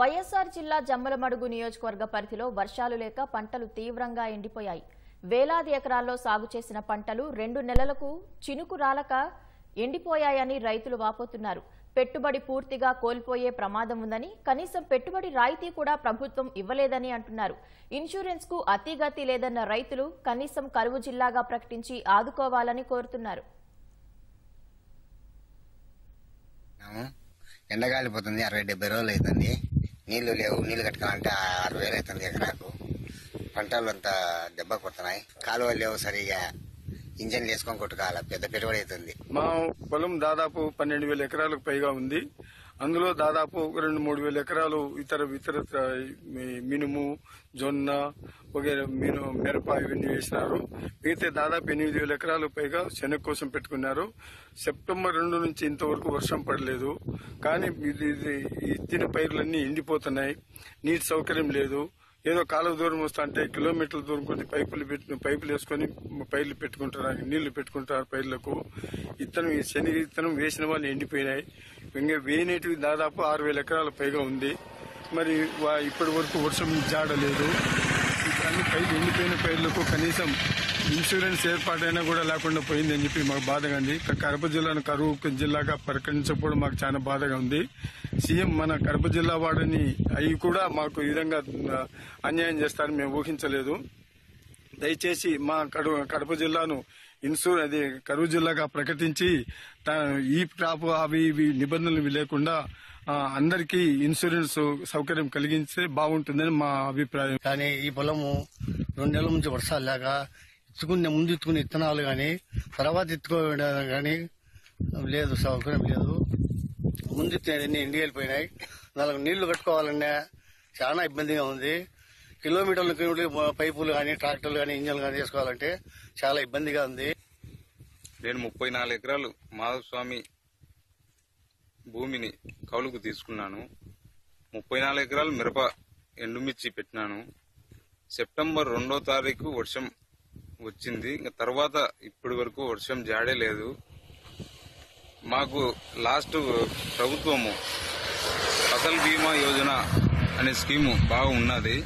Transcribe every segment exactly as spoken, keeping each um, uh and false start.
వైఎస్ఆర్ జిల్లా జమ్మలమడుగు నియోజకవర్గ పరిధిలో వర్షాలు లేక పంటలు తీవ్రంగా ఎండిపోయాయి. వేలాది ఎకరాల్లో సాగు చేసిన పంటలు రెండు నెలలకు చినుకు రాలక ఎండిపోయాయని రైతులు వాపోతున్నారు. పెట్టుబడి పూర్తిగా కోల్పోయే ప్రమాదం ఉందని, కనీసం పెట్టుబడి రాయితీ కూడా ప్రభుత్వం ఇవ్వలేదని అంటున్నారు. ఇన్సూరెన్స్కు అతిగతి లేదన్న రైతులు కనీసం కరువు జిల్లాగా ప్రకటించి ఆదుకోవాలని కోరుతున్నారు. ఎండగాలిపోతుంది. అరవై డెబ్బై రోజులు అవుతుంది. నీళ్లు లేవు. నీళ్లు కట్టుకోవాలంటే ఆరు వేలు అవుతుంది ఎకరాకు. పంటలు అంతా దెబ్బ కొడుతున్నాయి. కాలువలు లేవు సరిగా. ఇంజన్లు వేసుకొని కొట్టుకోవాలి. పెద్ద పెట్టుబడి అవుతుంది. మా పొలం దాదాపు పన్నెండు వేల ఎకరాలకు పైగా ఉంది. అందులో దాదాపు రెండు మూడు వేల ఎకరాలు ఇతర ఇతర మినుము, జొన్న వగేర మిను మిరప ఇవన్నీ వేసినారు. మిగతా దాదాపు ఎనిమిది వేల ఎకరాలు పైగా శనగ కోసం పెట్టుకున్నారు. సెప్టెంబర్ రెండు నుంచి ఇంతవరకు వర్షం పడలేదు. కానీ ఇచ్చిన పైర్లన్నీ ఎండిపోతున్నాయి. నీటి సౌకర్యం లేదు. ఏదో కాలువ దూరం వస్తా అంటే కిలోమీటర్ల దూరం కొద్ది పైపులు పెట్టు పైపులు వేసుకుని పైర్లు పెట్టుకుంటారు, నీళ్లు పెట్టుకుంటారు పైర్లకు. ఇత్తనం శనగ ఇత్తనం వేసిన వాళ్ళు ఎండిపోయినాయి. ఇంకా వేయనేటివి దాదాపు ఆరు వేల ఎకరాల పైగా ఉంది. మరి ఇప్పటి వరకు వర్షం జాడలేదు. అన్ని పైర్లు ఎండిపోయిన పైర్లకు కనీసం ఇన్సూరెన్స్ ఏర్పాటైనా కూడా లేకుండా పోయింది అని చెప్పి మాకు బాధగా ఉంది. కడప జిల్లాను కరువు జిల్లాగా ప్రకటించకపోవడం మాకు చాలా బాధగా ఉంది. సీఎం మన కడప జిల్లా వాడని అవి కూడా మాకు ఈ విధంగా అన్యాయం చేస్తారని మేము ఊహించలేదు. దయచేసి మా కడప జిల్లాను ఇన్సూరెన్స్ అది కరువు జిల్లాగా ప్రకటించి ఈ క్రాప్ అవి ఇవి నిబంధనలు లేకుండా అందరికీ ఇన్సూరెన్స్ సౌకర్యం కలిగిస్తే బాగుంటుందని మా అభిప్రాయం. కానీ ఈ పొలము రెండు నెలల నుంచి వర్షాలు లేక ఇచ్చుకునే ముందు ఇచ్చుకునే ఇత్తనాలు కానీ తర్వాత ఎత్తుకోవడం కానీ లేదు, సౌకర్యం లేదు. ముందు ఎండి వెళ్ళిపోయినాయి. దానికి నీళ్లు కట్టుకోవాలన్నా చాలా ఇబ్బందిగా ఉంది. కిలోమీటర్ల కిలోమీటర్లు పైపులు కానీ ట్రాక్టర్లు కానీ ఇంజన్లు కానీ తీసుకోవాలంటే చాలా ఇబ్బందిగా ఉంది. నేను ముప్పై నాలుగు ఎకరాలు మాధవస్వామి భూమిని కౌలుకు తీసుకున్నాను. ముప్పై నాలుగు ఎకరాలు మిరప ఎండుమిర్చి పెట్టినాను. సెప్టెంబర్ రెండో తారీఖు వర్షం వచ్చింది. ఇంకా తర్వాత ఇప్పటి వరకు వర్షం జాడే లేదు. మాకు లాస్ట్ ప్రభుత్వము ఫసల్ బీమా యోజన అనే స్కీము బాగా ఉన్నది.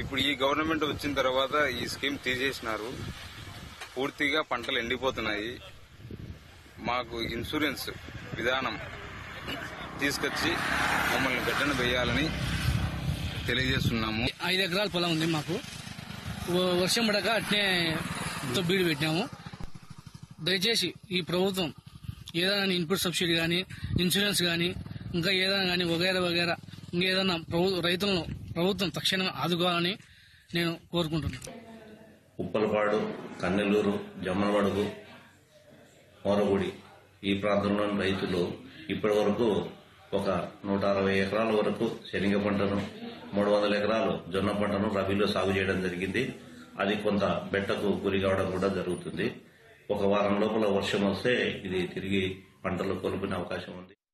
ఇప్పుడు ఈ గవర్నమెంట్ వచ్చిన తర్వాత ఈ స్కీమ్ తీసేసినారు. పూర్తిగా పంటలు ఎండిపోతున్నాయి. మాకు ఇన్సూరెన్స్ విధానం తీసుకొచ్చి మమ్మల్ని గడ్డన వేయాలని తెలియజేస్తున్నాము. ఐదు ఎకరాల పొలం ఉంది మాకు. వర్షం పడక అట్నే బీడు పెట్టినాము. దయచేసి ఈ ప్రభుత్వం ఏదైనా ఇన్పుట్ సబ్సిడీ కానీ, ఇన్సూరెన్స్ కానీ, ఇంకా ఏదైనా కానీ వగైరా వగైరా ఇంకేదైనా రైతులను ప్రభుత్వం తక్షణమే ఆదుకోవాలని నేను కోరుకుంటున్నాను. ఉప్పలపాడు, కన్నెలూరు, జమ్మలమడుగు, మోరగుడి ఈ ప్రాంతంలోని రైతులు ఇప్పటి వరకు ఒక నూట అరవై ఎకరాల వరకు శనగ పంటను, మూడు వందల ఎకరాలు జొన్న పంటను రబీలో సాగు చేయడం జరిగింది. అది కొంత బెట్టకు గురి కావడం కూడా జరుగుతుంది. ఒక వారం లోపల వర్షం వస్తే ఇది తిరిగి పంటలు కోల్పోయే అవకాశం ఉంది.